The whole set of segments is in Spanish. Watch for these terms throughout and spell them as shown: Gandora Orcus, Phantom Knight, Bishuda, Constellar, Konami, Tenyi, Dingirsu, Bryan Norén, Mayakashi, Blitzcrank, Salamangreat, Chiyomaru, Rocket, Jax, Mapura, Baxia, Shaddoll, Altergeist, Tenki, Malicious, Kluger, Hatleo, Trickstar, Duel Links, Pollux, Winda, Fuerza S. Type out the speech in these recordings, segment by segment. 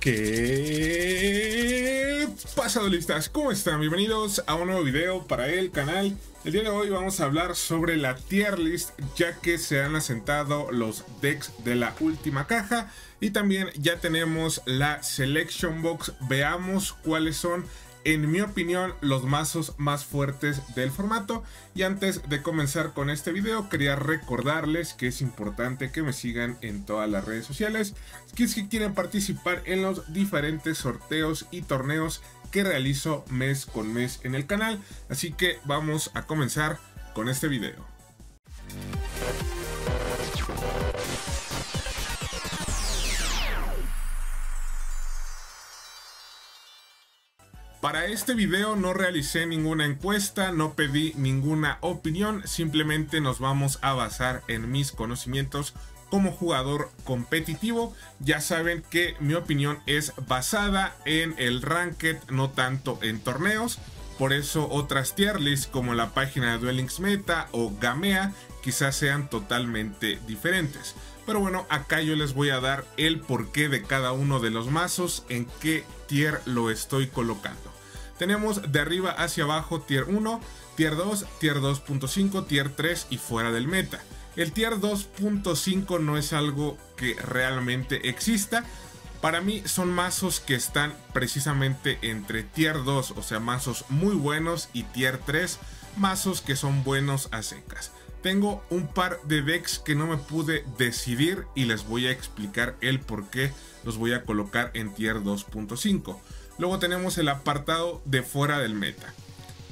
¿Qué pasa, duelistas? ¿Cómo están? Bienvenidos a un nuevo video para el canal. El día de hoy vamos a hablar sobre la tier list, ya que se han asentado los decks de la última caja y también ya tenemos la selection box. Veamos cuáles son, en mi opinión, los mazos más fuertes del formato. Y antes de comenzar con este video, quería recordarles que es importante que me sigan en todas las redes sociales, que si quieren participar en los diferentes sorteos y torneos que realizo mes con mes en el canal. Así que vamos a comenzar con este video. Para este video no realicé ninguna encuesta, no pedí ninguna opinión, simplemente nos vamos a basar en mis conocimientos como jugador competitivo. Ya saben que mi opinión es basada en el ranked, no tanto en torneos. Por eso otras tier lists como la página de Duel Links Meta o Gamea quizás sean totalmente diferentes. Pero bueno, acá yo les voy a dar el porqué de cada uno de los mazos, en qué tier lo estoy colocando. Tenemos de arriba hacia abajo tier 1, tier 2, tier 2.5, tier 3 y fuera del meta. El tier 2.5 no es algo que realmente exista. Para mí son mazos que están precisamente entre tier 2, o sea, mazos muy buenos, y tier 3, mazos que son buenos a secas. Tengo un par de decks que no me pude decidir y les voy a explicar el por qué los voy a colocar en tier 2.5. Luego tenemos el apartado de fuera del meta.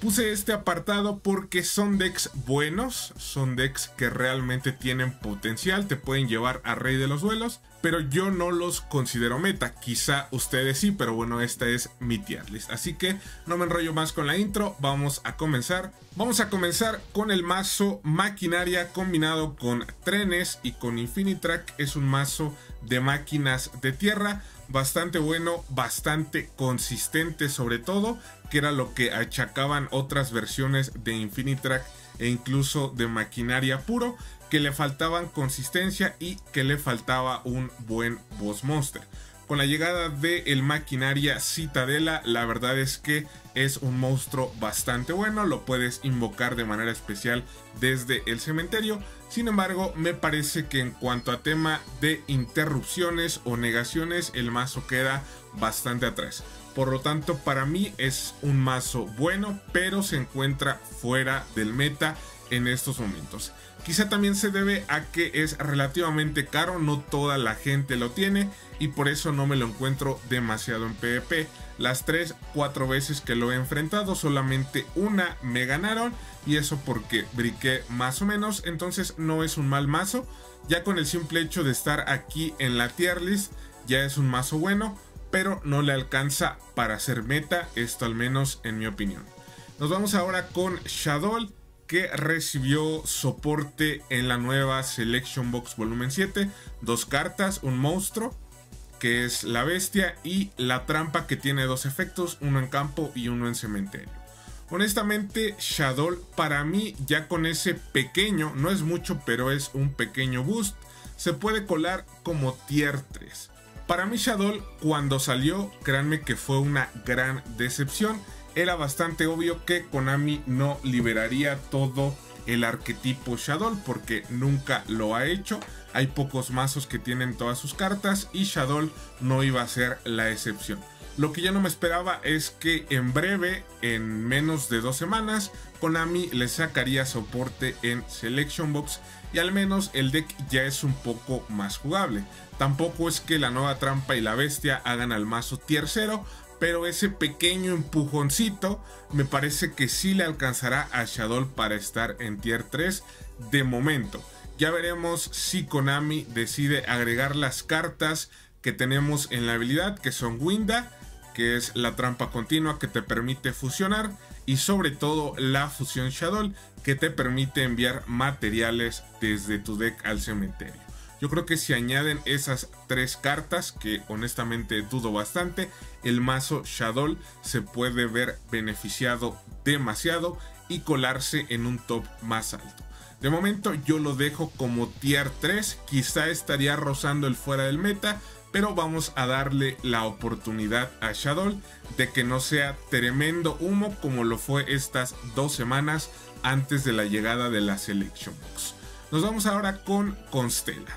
Puse este apartado porque son decks buenos, son decks que realmente tienen potencial, te pueden llevar a rey de los duelos, pero yo no los considero meta. Quizá ustedes sí, pero bueno, esta es mi tier list. Así que no me enrollo más con la intro, vamos a comenzar. Vamos a comenzar con el mazo Maquinaria, combinado con trenes y con Infinitrack. Es un mazo de máquinas de tierra, bastante bueno, bastante consistente sobre todo, que era lo que achacaban otras versiones de Infinitrack e incluso de Maquinaria puro, que le faltaban consistencia y que le faltaba un buen boss monster. Con la llegada del Maquinaria Citadela, la verdad es que es un monstruo bastante bueno, lo puedes invocar de manera especial desde el cementerio. Sin embargo, me parece que en cuanto a tema de interrupciones o negaciones, el mazo queda bastante atrás. Por lo tanto, para mí es un mazo bueno, pero se encuentra fuera del meta en estos momentos. Quizá también se debe a que es relativamente caro, no toda la gente lo tiene y por eso no me lo encuentro demasiado en PvP. Las 3-4 veces que lo he enfrentado, solamente una me ganaron, y eso porque briqué más o menos. Entonces no es un mal mazo, ya con el simple hecho de estar aquí en la tier list ya es un mazo bueno, pero no le alcanza para ser meta, esto al menos en mi opinión. Nos vamos ahora con Shaddoll, que recibió soporte en la nueva Selection Box volumen 7. Dos cartas, un monstruo que es la bestia y la trampa, que tiene dos efectos, uno en campo y uno en cementerio. Honestamente, Shaddoll para mí, ya con ese pequeño, no es mucho, pero es un pequeño boost, se puede colar como tier 3. Para mí Shaddoll, cuando salió, créanme que fue una gran decepción. Era bastante obvio que Konami no liberaría todo el arquetipo Shaddoll, porque nunca lo ha hecho. Hay pocos mazos que tienen todas sus cartas y Shaddoll no iba a ser la excepción. Lo que ya no me esperaba es que en breve, en menos de 2 semanas, Konami le sacaría soporte en Selection Box y al menos el deck ya es un poco más jugable. Tampoco es que la nueva trampa y la bestia hagan al mazo tier 0, pero ese pequeño empujoncito me parece que sí le alcanzará a Shaddoll para estar en tier 3 de momento. Ya veremos si Konami decide agregar las cartas que tenemos en la habilidad, que son Winda, que es la trampa continua que te permite fusionar, y sobre todo la fusión Shaddoll, que te permite enviar materiales desde tu deck al cementerio. Yo creo que si añaden esas 3 cartas, que honestamente dudo bastante, el mazo Shaddoll se puede ver beneficiado demasiado y colarse en un top más alto. De momento yo lo dejo como tier 3, quizá estaría rozando el fuera del meta, pero vamos a darle la oportunidad a Shaddoll de que no sea tremendo humo como lo fue estas 2 semanas antes de la llegada de la Selection Box. Nos vamos ahora con Constellar.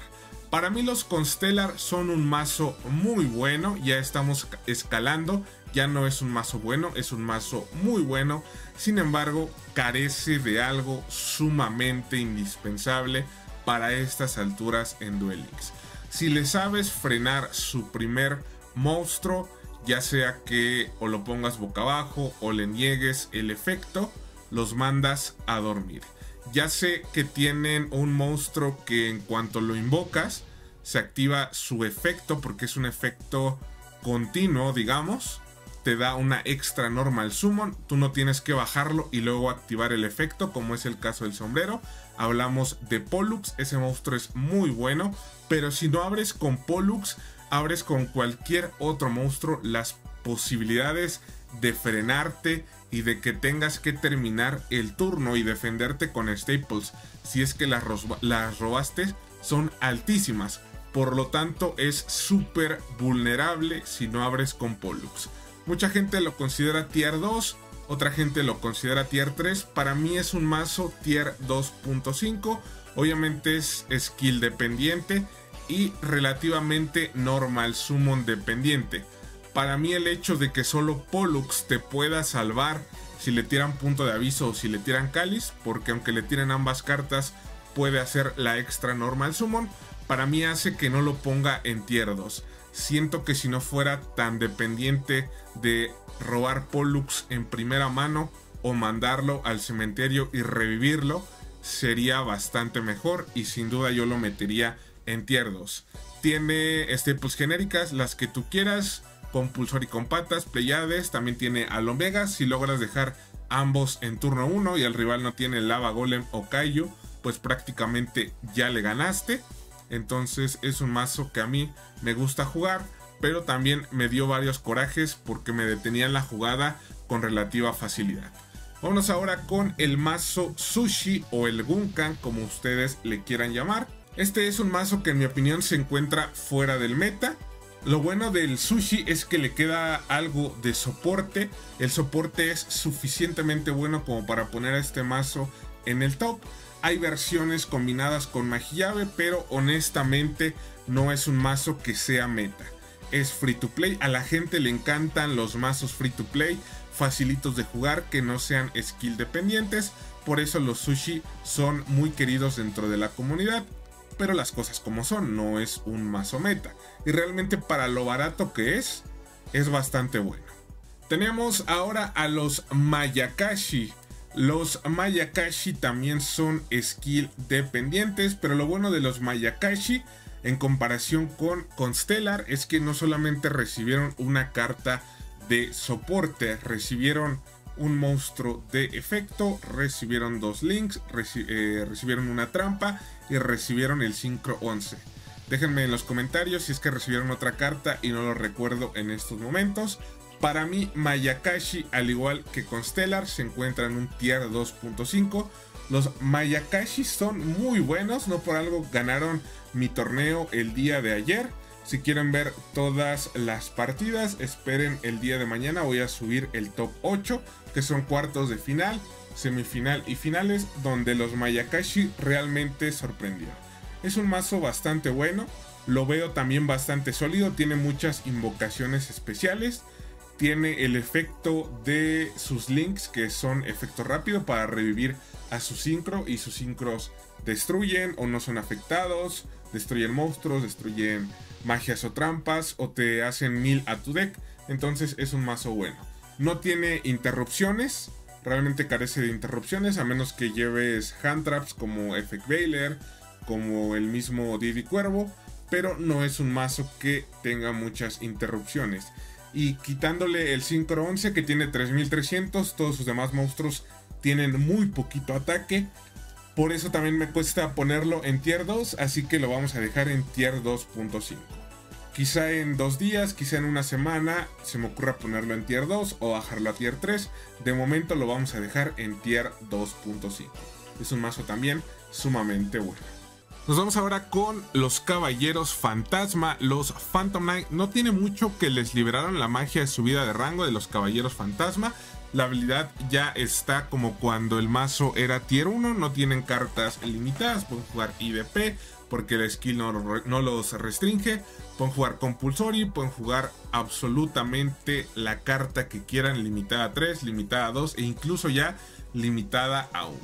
Para mí los Constellar son un mazo muy bueno, ya estamos escalando, ya no es un mazo bueno, es un mazo muy bueno, sin embargo carece de algo sumamente indispensable para estas alturas en Duel Links. Si le sabes frenar su primer monstruo, ya sea que o lo pongas boca abajo o le niegues el efecto, los mandas a dormir. Ya sé que tienen un monstruo que en cuanto lo invocas se activa su efecto, porque es un efecto continuo, digamos. Te da una extra normal summon, tú no tienes que bajarlo y luego activar el efecto, como es el caso del sombrero. Hablamos de Pollux, ese monstruo es muy bueno, pero si no abres con Pollux, abres con cualquier otro monstruo, las posibilidades de frenarte y de que tengas que terminar el turno y defenderte con staples, si es que las robaste, son altísimas. Por lo tanto es súper vulnerable si no abres con Pollux. Mucha gente lo considera tier 2, otra gente lo considera tier 3. Para mí es un mazo tier 2.5, obviamente es skill dependiente y relativamente normal summon dependiente. Para mí el hecho de que solo Pollux te pueda salvar si le tiran punto de aviso o si le tiran cáliz, porque aunque le tiren ambas cartas puede hacer la extra normal summon, para mí hace que no lo ponga en tier 2. Siento que si no fuera tan dependiente de robar Pollux en primera mano o mandarlo al cementerio y revivirlo, sería bastante mejor y sin duda yo lo metería en tier 2. Tiene staples genéricas, las que tú quieras, compulsor y con patas, Pleiades, también tiene al Omega. Si logras dejar ambos en turno 1 y el rival no tiene Lava Golem o Kaiju, pues prácticamente ya le ganaste. Entonces es un mazo que a mí me gusta jugar, pero también me dio varios corajes porque me detenían la jugada con relativa facilidad. Vámonos ahora con el mazo Sushi o el Gunkan, como ustedes le quieran llamar. Este es un mazo que en mi opinión se encuentra fuera del meta. Lo bueno del Sushi es que le queda algo de soporte. El soporte es suficientemente bueno como para poner a este mazo en el top. Hay versiones combinadas con magia llave, pero honestamente no es un mazo que sea meta. Es free to play, a la gente le encantan los mazos free to play, facilitos de jugar, que no sean skill dependientes. Por eso los Sushi son muy queridos dentro de la comunidad. Pero las cosas como son, no es un mazo meta. Y realmente para lo barato que es bastante bueno. Tenemos ahora a los Mayakashi. Los Mayakashi también son skill dependientes, pero lo bueno de los Mayakashi en comparación con Constellar es que no solamente recibieron una carta de soporte, recibieron un monstruo de efecto, recibieron 2 links, recibieron una trampa y recibieron el sincro 11. Déjenme en los comentarios si es que recibieron otra carta y no lo recuerdo en estos momentos. Para mí Mayakashi, al igual que Constellar, se encuentra en un tier 2.5. Los Mayakashi son muy buenos, no por algo ganaron mi torneo el día de ayer. Si quieren ver todas las partidas, esperen el día de mañana, voy a subir el top 8, que son cuartos de final, semifinal y finales, donde los Mayakashi realmente sorprendieron. Es un mazo bastante bueno, lo veo también bastante sólido, tiene muchas invocaciones especiales, tiene el efecto de sus links, que son efecto rápido para revivir a su sincro, y sus sincros destruyen o no son afectados, destruyen monstruos, destruyen magias o trampas, o te hacen 1000 a tu deck. Entonces es un mazo bueno. No tiene interrupciones, realmente carece de interrupciones, a menos que lleves hand traps como Effect Veiler, como el mismo Didi Cuervo, pero no es un mazo que tenga muchas interrupciones. Y quitándole el Synchro 11, que tiene 3300, todos sus demás monstruos tienen muy poquito ataque. Por eso también me cuesta ponerlo en tier 2, así que lo vamos a dejar en tier 2.5. Quizá en 2 días, quizá en una semana se me ocurra ponerlo en tier 2 o bajarlo a tier 3. De momento lo vamos a dejar en tier 2.5. Es un mazo también sumamente bueno. Nos Nos vamos ahora con los caballeros fantasma. Los Phantom Knight, no tiene mucho que les liberaron la magia de subida de rango de los caballeros fantasma. La habilidad ya está como cuando el mazo era tier 1, no tienen cartas limitadas, pueden jugar IDP porque la skill no los restringe, pueden jugar compulsory, pueden jugar absolutamente la carta que quieran, limitada a 3, limitada a 2 e incluso ya limitada a 1.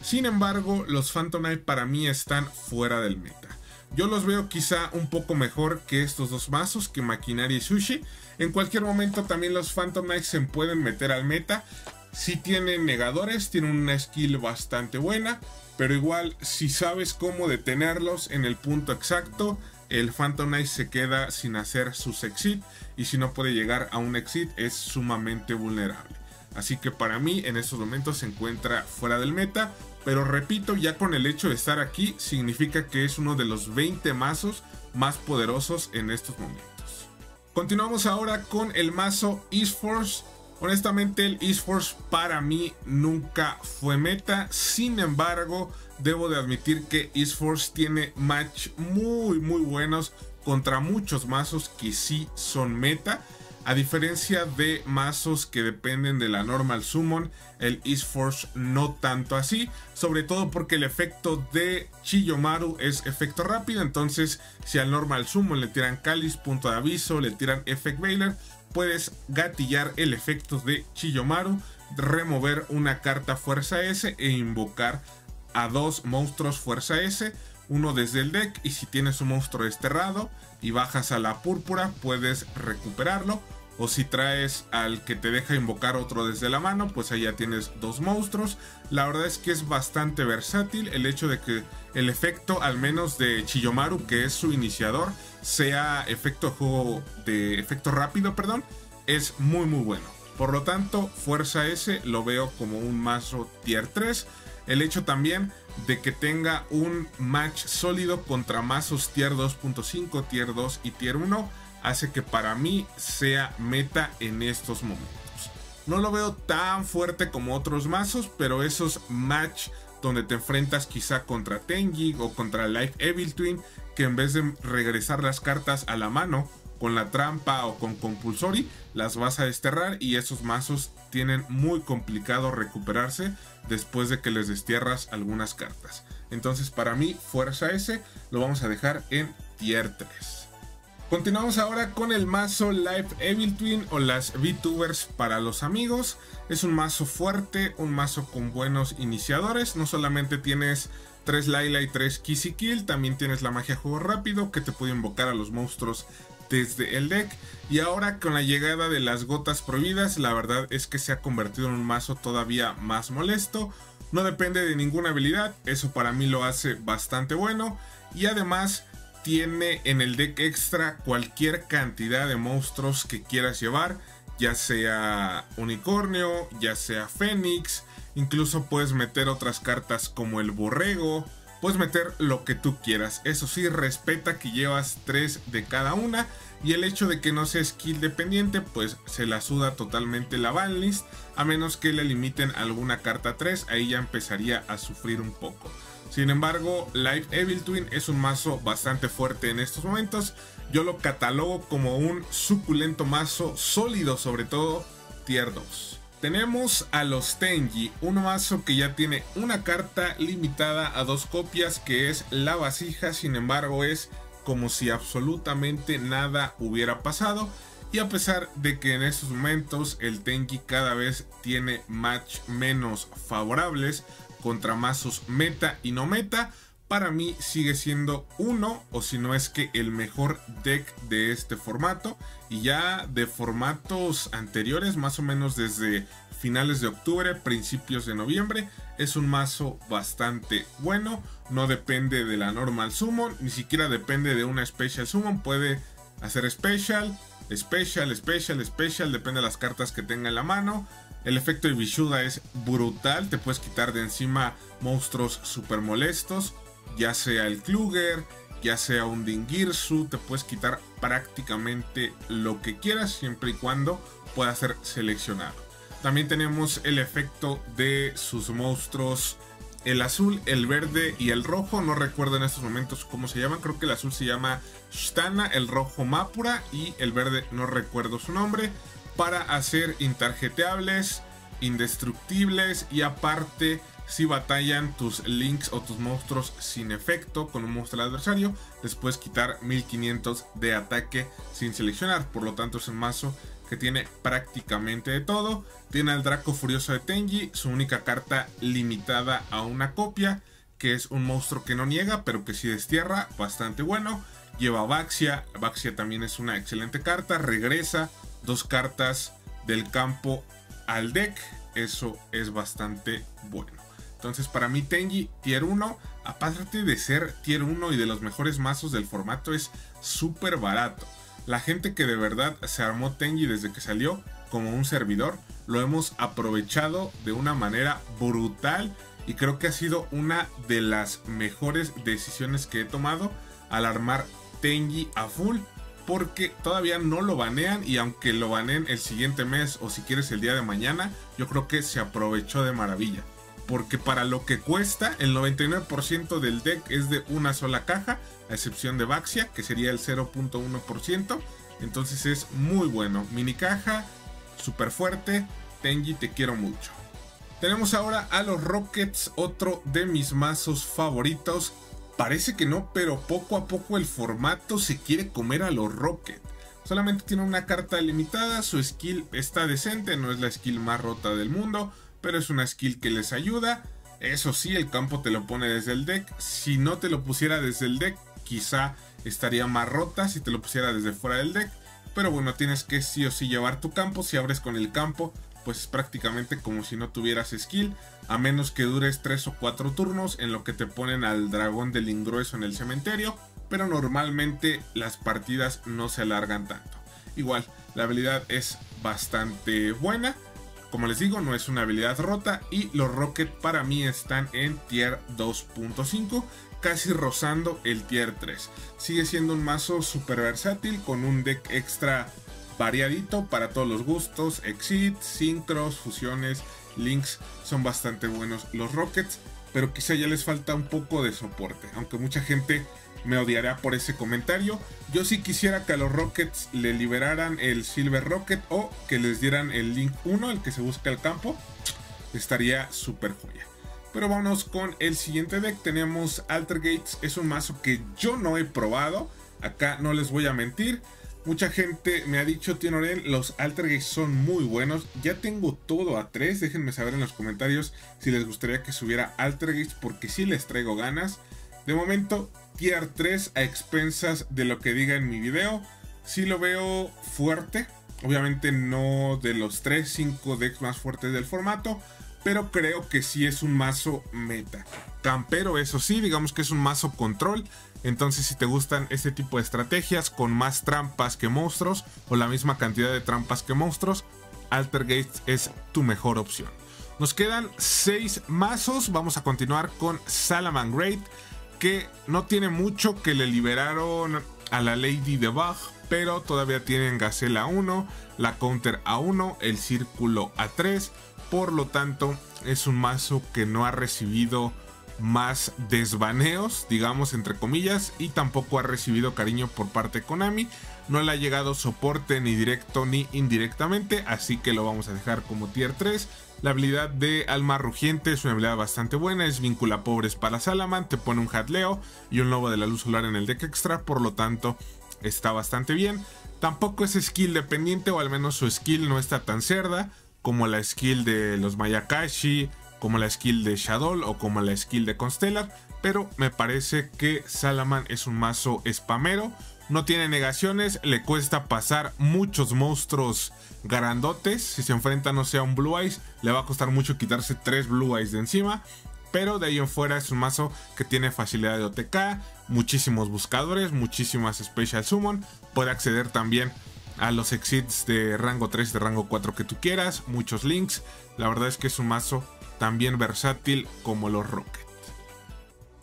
Sin embargo, los Phantom Knight para mí están fuera del meta. Yo los veo quizá un poco mejor que estos dos mazos, que Maquinaria y Sushi. En cualquier momento también los Phantom Knights se pueden meter al meta. Si tienen negadores, tienen una skill bastante buena, pero igual si sabes cómo detenerlos en el punto exacto, el Phantom Knight se queda sin hacer sus exit, y si no puede llegar a un exit es sumamente vulnerable. Así que para mí en estos momentos se encuentra fuera del meta, pero repito, ya con el hecho de estar aquí significa que es uno de los 20 mazos más poderosos en estos momentos. Continuamos ahora con el mazo East Force. Honestamente el East Force para mí nunca fue meta, sin embargo debo de admitir que East Force tiene match muy buenos contra muchos mazos que sí son meta. A diferencia de mazos que dependen de la normal summon, el East Force no tanto así, sobre todo porque el efecto de Chiyomaru es efecto rápido, entonces si al normal summon le tiran cáliz, punto de aviso, le tiran effect veiler, puedes gatillar el efecto de Chiyomaru, remover una carta Fuerza S e invocar a dos monstruos Fuerza S, uno desde el deck, y si tienes un monstruo desterrado y bajas a la púrpura puedes recuperarlo. O si traes al que te deja invocar otro desde la mano, pues ahí ya tienes dos monstruos. La verdad es que es bastante versátil el hecho de que el efecto, al menos de Chiyomaru, que es su iniciador, sea efecto rápido, es muy bueno. Por lo tanto, Fuerza S lo veo como un mazo tier 3. El hecho también de que tenga un match sólido contra mazos tier 2.5, tier 2 y tier 1... hace que para mí sea meta en estos momentos. No lo veo tan fuerte como otros mazos, pero esos match donde te enfrentas quizá contra Tenyi o contra Life Evil Twin, que en vez de regresar las cartas a la mano con la trampa o con compulsory, las vas a desterrar, y esos mazos tienen muy complicado recuperarse después de que les destierras algunas cartas. Entonces para mí Fuerza S lo vamos a dejar en tier 3. Continuamos ahora con el mazo Life Evil Twin, o las VTubers para los amigos. Es un mazo fuerte, un mazo con buenos iniciadores. No solamente tienes 3 Layla y 3 Ki-sikil, también tienes la magia juego rápido que te puede invocar a los monstruos desde el deck. Y ahora con la llegada de las gotas prohibidas, la verdad es que se ha convertido en un mazo todavía más molesto. No depende de ninguna habilidad, eso para mí lo hace bastante bueno. Y además tiene en el deck extra cualquier cantidad de monstruos que quieras llevar, ya sea unicornio, ya sea fénix, incluso puedes meter otras cartas como el borrego, puedes meter lo que tú quieras. Eso sí, respeta que llevas 3 de cada una, y el hecho de que no sea skill dependiente, pues se la suda totalmente la banlist, a menos que le limiten alguna carta 3, ahí ya empezaría a sufrir un poco. Sin embargo, Life Evil Twin es un mazo bastante fuerte en estos momentos. Yo lo catalogo como un suculento mazo sólido, sobre todo tier 2. Tenemos a los Tenyi, un mazo que ya tiene una carta limitada a 2 copias, que es la vasija. Sin embargo, es como si absolutamente nada hubiera pasado. Y a pesar de que en estos momentos el Tenyi cada vez tiene match menos favorables contra mazos meta y no meta, para mí sigue siendo uno, o si no es que el mejor deck de este formato, y ya de formatos anteriores, más o menos desde finales de octubre, principios de noviembre. Es un mazo bastante bueno, no depende de la normal summon, ni siquiera depende de una special summon, puede hacer special, depende de las cartas que tenga en la mano. El efecto de Bishuda es brutal, te puedes quitar de encima monstruos super molestos, ya sea el Kluger, ya sea un Dingirsu, te puedes quitar prácticamente lo que quieras siempre y cuando pueda ser seleccionado. También tenemos el efecto de sus monstruos el azul, el verde y el rojo. No recuerdo en estos momentos cómo se llaman. Creo que el azul se llama Shtana, el rojo Mapura y el verde no recuerdo su nombre. Para hacer intarjeteables, indestructibles y aparte si batallan tus links o tus monstruos sin efecto con un monstruo al adversario, les puedes quitar 1500 de ataque sin seleccionar. Por lo tanto es un mazo que tiene prácticamente de todo. Tiene al Draco Furioso de Tenyi, su única carta limitada a una copia, que es un monstruo que no niega pero que sí destierra, bastante bueno. Lleva a Baxia, Baxia también es una excelente carta, regresa dos cartas del campo al deck, eso es bastante bueno. Entonces para mí Tenyi tier 1, aparte de ser tier 1 y de los mejores mazos del formato, es súper barato. La gente que de verdad se armó Tenyi desde que salió como un servidor, lo hemos aprovechado de una manera brutal y creo que ha sido una de las mejores decisiones que he tomado al armar Tenyi a full, porque todavía no lo banean y aunque lo baneen el siguiente mes o si quieres el día de mañana, yo creo que se aprovechó de maravilla. Porque para lo que cuesta, el 99% del deck es de una sola caja, a excepción de Baxia, que sería el 0.1%. Entonces es muy bueno. Mini caja, súper fuerte. Tenyi, te quiero mucho. Tenemos ahora a los Rockets, otro de mis mazos favoritos. Parece que no, pero poco a poco el formato se quiere comer a los Rockets. Solamente tiene una carta limitada, su skill está decente, no es la skill más rota del mundo, pero es una skill que les ayuda. Eso sí, el campo te lo pone desde el deck. Si no te lo pusiera desde el deck, quizá estaría más rota si te lo pusiera desde fuera del deck. Pero bueno, tienes que sí o sí llevar tu campo. Si abres con el campo, pues es prácticamente como si no tuvieras skill. A menos que dures 3 o 4 turnos en lo que te ponen al dragón del ingrueso en el cementerio. Pero normalmente las partidas no se alargan tanto. Igual, la habilidad es bastante buena. Como les digo, no es una habilidad rota y los Rocket para mí están en tier 2.5, casi rozando el tier 3. Sigue siendo un mazo super versátil con un deck extra variadito para todos los gustos. Exit, sincros, fusiones, links, son bastante buenos los Rockets, pero quizá ya les falta un poco de soporte, aunque mucha gente me odiará por ese comentario. Yo sí quisiera que a los Rockets le liberaran el Silver Rocket o que les dieran el Link 1, el que se busca al campo. Estaría súper joya. Pero vámonos con el siguiente deck. Tenemos Altergeist. Es un mazo que yo no he probado. Acá no les voy a mentir. Mucha gente me ha dicho, tío Noren, los Altergeist son muy buenos. Ya tengo todo a 3. Déjenme saber en los comentarios si les gustaría que subiera Altergeist, porque sí les traigo ganas. De momento, tier 3 a expensas de lo que diga en mi video. Sí lo veo fuerte. Obviamente no de los 3-5 decks más fuertes del formato, pero creo que sí es un mazo meta. Campero, eso sí, digamos que es un mazo control. Entonces si te gustan este tipo de estrategias con más trampas que monstruos o la misma cantidad de trampas que monstruos, Altergeist es tu mejor opción. Nos quedan 6 mazos. Vamos a continuar con Salamangreat, que no tiene mucho, que le liberaron a la Lady de Bug, pero todavía tienen Gacela 1, la Counter a 1, el Círculo a 3, por lo tanto es un mazo que no ha recibido más desbaneos, digamos entre comillas, y tampoco ha recibido cariño por parte de Konami, no le ha llegado soporte ni directo ni indirectamente, así que lo vamos a dejar como tier 3. La habilidad de Alma Rugiente es una habilidad bastante buena, es vincula pobres para Salaman, te pone un Hatleo y un Lobo de la Luz Solar en el deck extra, por lo tanto está bastante bien. Tampoco es skill dependiente, o al menos su skill no está tan cerda como la skill de los Mayakashi, como la skill de Shaddoll o como la skill de Constellar, pero me parece que Salaman es un mazo spamero. No tiene negaciones, le cuesta pasar muchos monstruos grandotes. Si se enfrenta no sea un Blue Eyes, le va a costar mucho quitarse 3 Blue Eyes de encima. Pero de ahí en fuera es un mazo que tiene facilidad de OTK, muchísimos buscadores, muchísimas Special Summon. Puede acceder también a los exits de rango 3, de rango 4 que tú quieras, muchos links. La verdad es que es un mazo también versátil como los Rocket.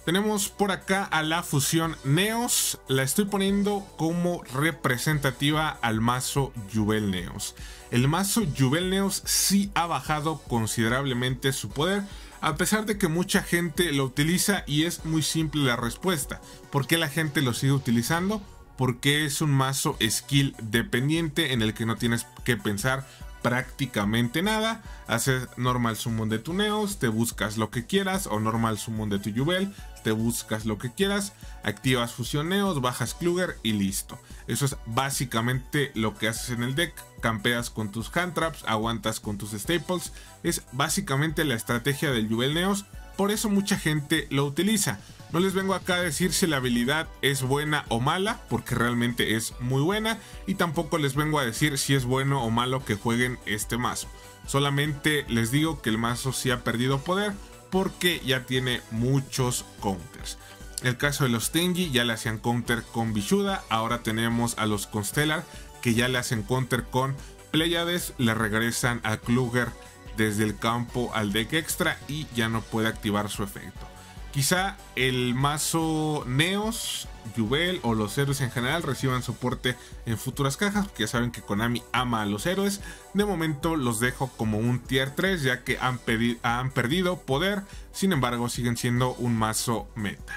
Tenemos por acá a la fusión Neos, la estoy poniendo como representativa al mazo Yubel Neos. El mazo Yubel Neos sí ha bajado considerablemente su poder, A pesar de que mucha gente lo utiliza y es muy simple la respuesta. ¿Por qué la gente lo sigue utilizando? Porque es un mazo skill dependiente en el que no tienes que pensar prácticamente nada. Haces normal summon de tu Neos, te buscas lo que quieras, o normal summon de tu Yubel, te buscas lo que quieras, activas fusión Neos, bajas Kluger y listo. Eso es básicamente lo que haces en el deck. Campeas con tus hand traps, aguantas con tus staples. Es básicamente la estrategia del Yubel Neos, por eso mucha gente lo utiliza. No les vengo acá a decir si la habilidad es buena o mala, porque realmente es muy buena, y tampoco les vengo a decir si es bueno o malo que jueguen este mazo. Solamente les digo que el mazo sí ha perdido poder, porque ya tiene muchos counters. El caso de los Tenyi ya le hacían counter con Bishuda, ahora tenemos a los Constellar que ya le hacen counter con Pleiades, le regresan a Kluger desde el campo al deck extra y ya no puede activar su efecto. Quizá el mazo Neos, Yubel o los héroes en general reciban soporte en futuras cajas, porque ya saben que Konami ama a los héroes. De momento los dejo como un tier 3 ya que han perdido poder, sin embargo siguen siendo un mazo meta.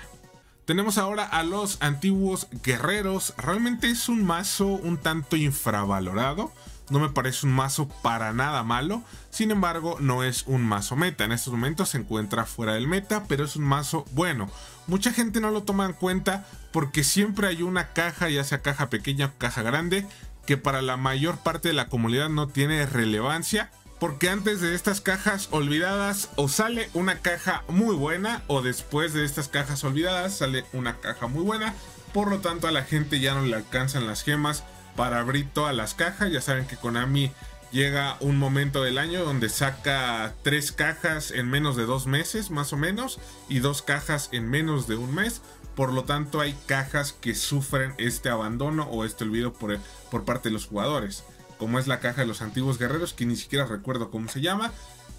Tenemos ahora a los antiguos guerreros. Realmente es un mazo un tanto infravalorado. No me parece un mazo para nada malo, sin embargo no es un mazo meta. En estos momentos se encuentra fuera del meta, pero es un mazo bueno. Mucha gente no lo toma en cuenta porque siempre hay una caja, ya sea caja pequeña o caja grande, que para la mayor parte de la comunidad no tiene relevancia. Porque antes de estas cajas olvidadas o sale una caja muy buena, o después de estas cajas olvidadas sale una caja muy buena. Por lo tanto a la gente ya no le alcanzan las gemas para abrir todas las cajas. Ya saben que Konami llega un momento del año donde saca 3 cajas en menos de 2 meses más o menos, y 2 cajas en menos de un mes. Por lo tanto hay cajas que sufren este abandono o este olvido por parte de los jugadores, como es la caja de los antiguos guerreros, que ni siquiera recuerdo cómo se llama.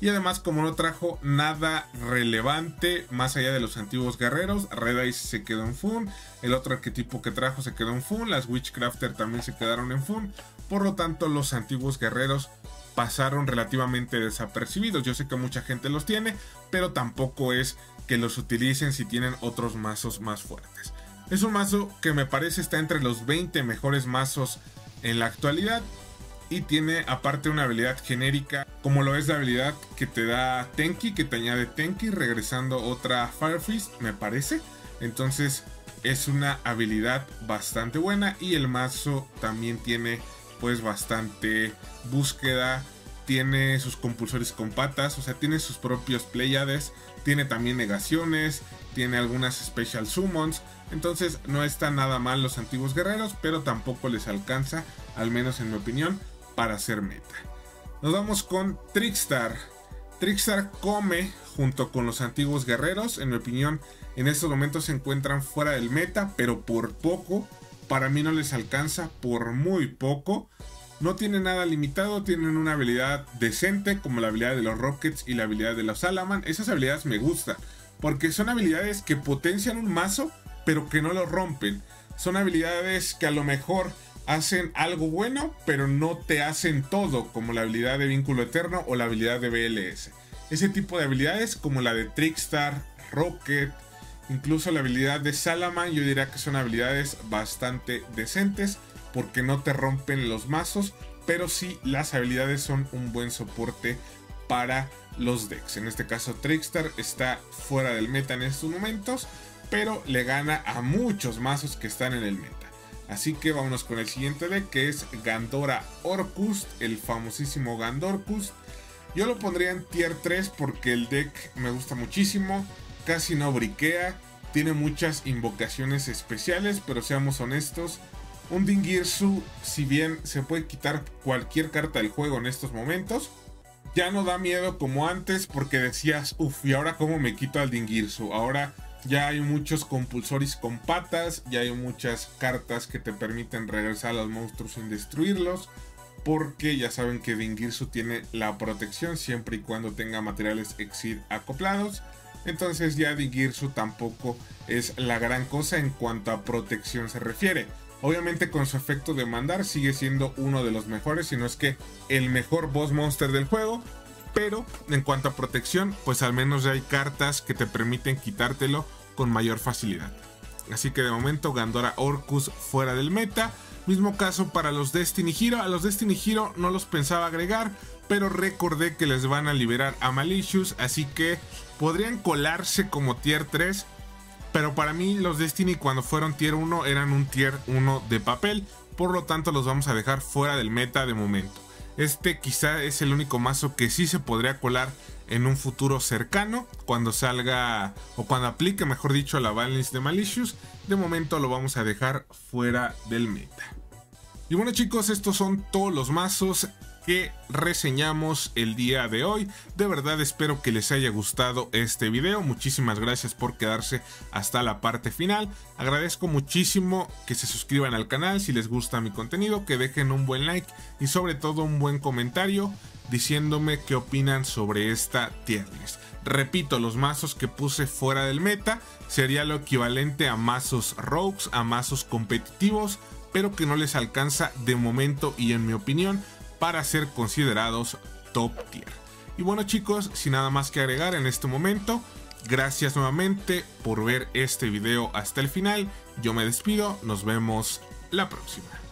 Y además, como no trajo nada relevante más allá de los antiguos guerreros, Red Eyes se quedó en Fun, el otro arquetipo que trajo se quedó en Fun, las Witchcrafter también se quedaron en Fun. Por lo tanto los antiguos guerreros pasaron relativamente desapercibidos. Yo sé que mucha gente los tiene, pero tampoco es que los utilicen si tienen otros mazos más fuertes. Es un mazo que me parece está entre los 20 mejores mazos en la actualidad. Y tiene aparte una habilidad genérica, como lo es la habilidad que te da Tenki, que te añade Tenki, regresando otra Fire Fist, me parece. Entonces es una habilidad bastante buena, y el mazo también tiene pues bastante búsqueda. Tiene sus compulsores con patas, o sea, tiene sus propios Pleiades, tiene también negaciones, tiene algunas Special Summons. Entonces no está nada mal los antiguos guerreros, pero tampoco les alcanza, al menos en mi opinión, para ser meta. Nos vamos con Trickstar. Trickstar come junto con los antiguos guerreros. En mi opinión, en estos momentos se encuentran fuera del meta, pero por poco. Para mí no les alcanza, por muy poco. No tienen nada limitado, tienen una habilidad decente, como la habilidad de los Rockets y la habilidad de los Salaman. Esas habilidades me gustan, porque son habilidades que potencian un mazo, pero que no lo rompen. Son habilidades que a lo mejor hacen algo bueno, pero no te hacen todo, como la habilidad de Vínculo Eterno o la habilidad de BLS. Ese tipo de habilidades, como la de Trickstar, Rocket, incluso la habilidad de Salaman, yo diría que son habilidades bastante decentes, porque no te rompen los mazos, pero sí las habilidades son un buen soporte para los decks. En este caso Trickstar está fuera del meta en estos momentos, pero le gana a muchos mazos que están en el meta. Así que vámonos con el siguiente deck, que es Gandora Orcust, el famosísimo Gandorcust. Yo lo pondría en tier 3 porque el deck me gusta muchísimo, casi no briquea, tiene muchas invocaciones especiales, pero seamos honestos, un Dingirsu, si bien se puede quitar cualquier carta del juego en estos momentos, ya no da miedo como antes, porque decías, uff, ¿y ahora cómo me quito al Dingirsu? Ahora ya hay muchos compulsoris con patas, ya hay muchas cartas que te permiten regresar a los monstruos sin destruirlos, porque ya saben que Dingirsu tiene la protección siempre y cuando tenga materiales Exceed acoplados. Entonces ya Dingirsu tampoco es la gran cosa en cuanto a protección se refiere. Obviamente con su efecto de mandar sigue siendo uno de los mejores, si no es que el mejor boss monster del juego, Pero en cuanto a protección, pues al menos ya hay cartas que te permiten quitártelo con mayor facilidad. Así que de momento Gandora Orcus fuera del meta. Mismo caso para los Destiny Hero. A los Destiny Hero no los pensaba agregar, pero recordé que les van a liberar a Malicious, así que podrían colarse como tier 3. Pero para mí los Destiny cuando fueron tier 1 eran un tier 1 de papel, por lo tanto los vamos a dejar fuera del meta de momento. Este quizá es el único mazo que sí se podría colar en un futuro cercano, cuando salga o cuando aplique, mejor dicho, la balance de Malicious. De momento lo vamos a dejar fuera del meta. Y bueno chicos, estos son todos los mazos que reseñamos el día de hoy. De verdad espero que les haya gustado este video. Muchísimas gracias por quedarse hasta la parte final. Agradezco muchísimo que se suscriban al canal si les gusta mi contenido, que dejen un buen like y sobre todo un buen comentario diciéndome qué opinan sobre esta tier list. Repito, los mazos que puse fuera del meta sería lo equivalente a mazos rogues, a mazos competitivos, pero que no les alcanza de momento y en mi opinión para ser considerados top tier. Y bueno chicos, sin nada más que agregar en este momento, gracias nuevamente por ver este video hasta el final. Yo me despido, nos vemos la próxima.